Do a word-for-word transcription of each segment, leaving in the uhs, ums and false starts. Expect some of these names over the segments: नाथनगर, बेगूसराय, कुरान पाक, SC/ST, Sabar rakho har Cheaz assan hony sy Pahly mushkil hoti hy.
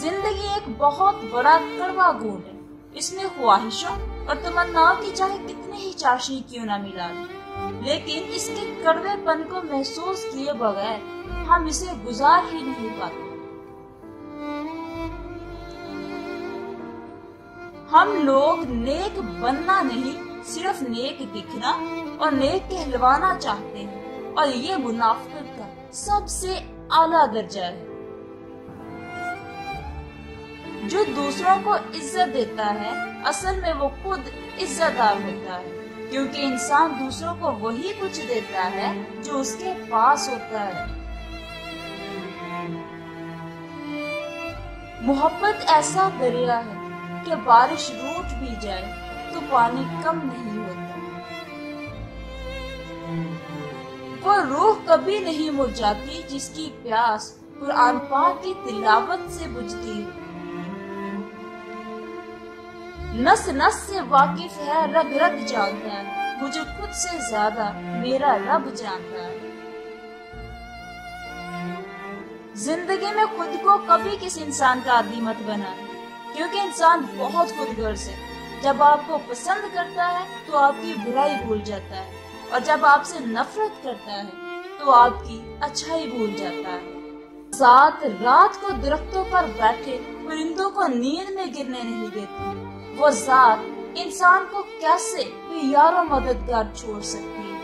जिंदगी एक बहुत बड़ा कड़वा घोट है, इसमें ख्वाहिशों और तमन्नाओं की चाहे कितने ही चाशनी क्यों ना मिला दे, लेकिन इसके कड़वेपन को महसूस किए बगैर हम इसे गुजार ही नहीं पाते। हम लोग नेक बनना नहीं, सिर्फ नेक दिखना और नेक कहलवाना चाहते हैं, और ये मुनाफिक का सबसे आला दर्जा है। जो दूसरों को इज्जत देता है, असल में वो खुद इज्जतदार होता है, क्योंकि इंसान दूसरों को वही कुछ देता है जो उसके पास होता है। मोहब्बत ऐसा दरिया है कि बारिश रूठ भी जाए तो पानी कम नहीं होता। वो रूह कभी नहीं मुरझाती जिसकी प्यास कुरान पाक की तिलावत से बुझती है। नस नस से वाकिफ है, रग रग जानता है, मुझे खुद से ज्यादा मेरा रब जानता है। जिंदगी में खुद को कभी किस इंसान का आदी मत बना, क्योंकि इंसान बहुत खुदगर्ज है। जब आपको पसंद करता है तो आपकी बुराई भूल जाता है, और जब आपसे नफरत करता है तो आपकी अच्छाई भूल जाता है। साथ रात को दरख्तों पर बैठे परिंदों को नींद में गिरने नहीं देती। वो जात इंसान को कैसे यारों मददगार छोड़ सकती है।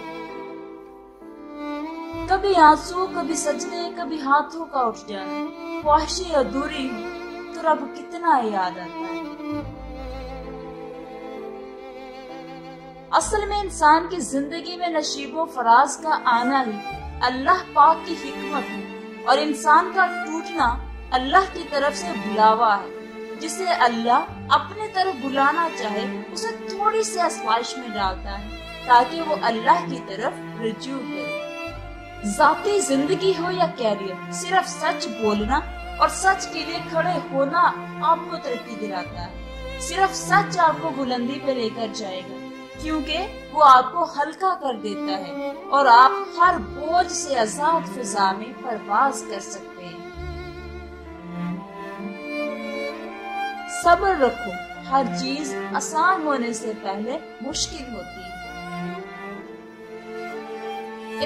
कभी आंसू, कभी सजने, कभी हाथों का उठ जाना, ख्वाहिशें अधूरी हैं तो रब कितना याद आता है। असल में इंसान की जिंदगी में नशीबो फराज का आना ही अल्लाह पाक की हिकमत है, और इंसान का टूटना अल्लाह की तरफ से बुलावा है। जिसे अल्लाह अपने तरफ बुलाना चाहे उसे थोड़ी सी आजमाइश में डालता है, ताकि वो अल्लाह की तरफ रुजू करे। जाती जिंदगी हो या कैरियर, सिर्फ सच बोलना और सच के लिए खड़े होना आपको तरक्की दिलाता है। सिर्फ सच आपको बुलंदी पे लेकर जाएगा, क्योंकि वो आपको हल्का कर देता है और आप हर बोझ से आजाद फिजा में परवाज कर सकते हैं। सब्र रखो, हर चीज आसान होने से पहले मुश्किल होती है।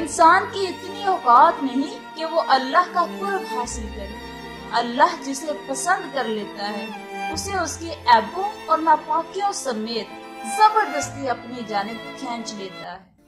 इंसान की इतनी औकात नहीं कि वो अल्लाह का कुर्ब हासिल करे। अल्लाह जिसे पसंद कर लेता है उसे उसके ऐबों और नापाकियों समेत जबरदस्ती अपनी जानिब खींच लेता है।